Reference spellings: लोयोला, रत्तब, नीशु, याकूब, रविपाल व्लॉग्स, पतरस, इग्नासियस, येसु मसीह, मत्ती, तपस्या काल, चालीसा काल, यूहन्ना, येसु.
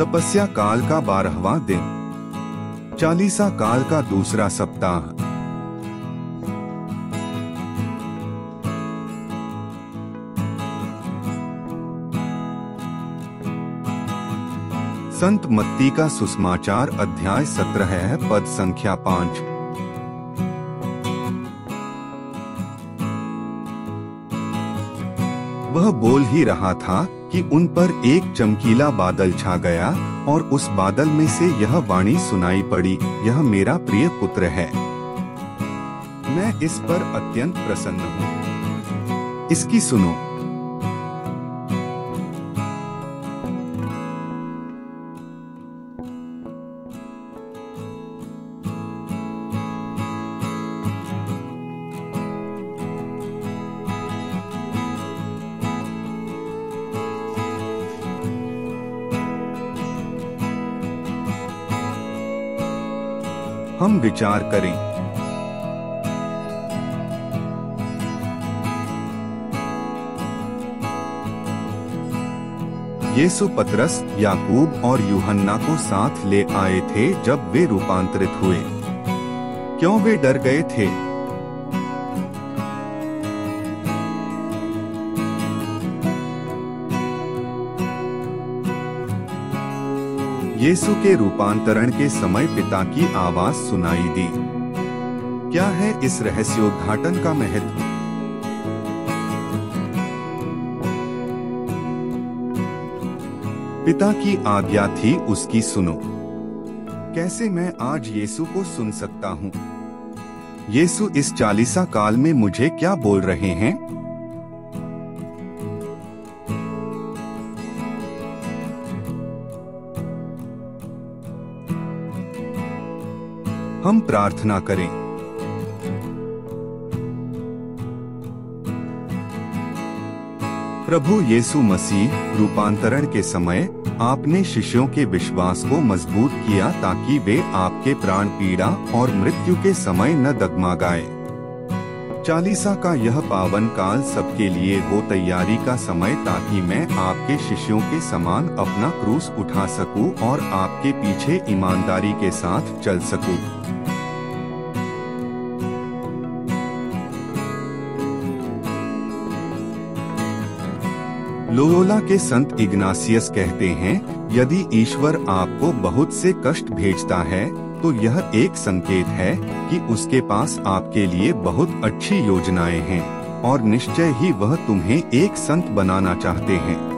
तपस्या काल का 12वां दिन, चालीसा काल का दूसरा सप्ताह। संत मत्ती का सुसमाचार अध्याय 17 है, पद संख्या 5। वह बोल ही रहा था कि उन पर एक चमकीला बादल छा गया और उस बादल में से यह वाणी सुनाई पड़ी, यह मेरा प्रिय पुत्र है, मैं इस पर अत्यंत प्रसन्न हूँ, इसकी सुनो। हम विचार करें, येसु पतरस, याकूब और यूहन्ना को साथ ले आए थे जब वे रूपांतरित हुए। क्यों वे डर गए थे? येसु के रूपांतरण के समय पिता की आवाज सुनाई दी। क्या है इस रहस्योद्घाटन का महत्व? पिता की आज्ञा थी, उसकी सुनो। कैसे मैं आज येसु को सुन सकता हूँ? येसु इस चालीसा काल में मुझे क्या बोल रहे हैं? हम प्रार्थना करें। प्रभु येसु मसीह, रूपांतरण के समय आपने शिष्यों के विश्वास को मजबूत किया ताकि वे आपके प्राण पीड़ा और मृत्यु के समय न डगमगाएं। चालीसा का यह पावन काल सबके लिए हो तैयारी का समय, ताकि मैं आपके शिष्यों के समान अपना क्रूस उठा सकूं और आपके पीछे ईमानदारी के साथ चल सकूं। लोयोला के संत इग्नासियस कहते हैं, यदि ईश्वर आपको बहुत से कष्ट भेजता है तो यह एक संकेत है कि उसके पास आपके लिए बहुत अच्छी योजनाएं हैं और निश्चय ही वह तुम्हें एक संत बनाना चाहते हैं।